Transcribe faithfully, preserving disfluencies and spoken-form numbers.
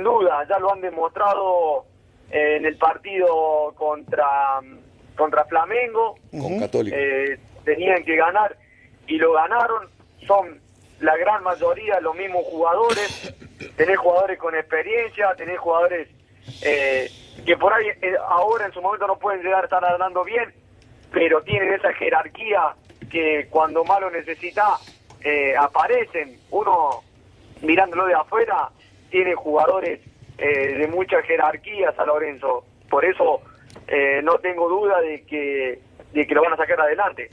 sin duda, ya lo han demostrado en el partido contra, contra Flamengo. Con eh, Católica. Tenían que ganar y lo ganaron. Son la gran mayoría los mismos jugadores. Tenés jugadores con experiencia, tenés jugadores eh, que por ahí eh, ahora en su momento no pueden llegar a estar hablando bien, pero tienen esa jerarquía que cuando más lo necesita eh, aparecen. Uno mirándolo de afuera tiene jugadores eh, de mucha jerarquía San Lorenzo, por eso eh, no tengo duda de que, de que lo van a sacar adelante.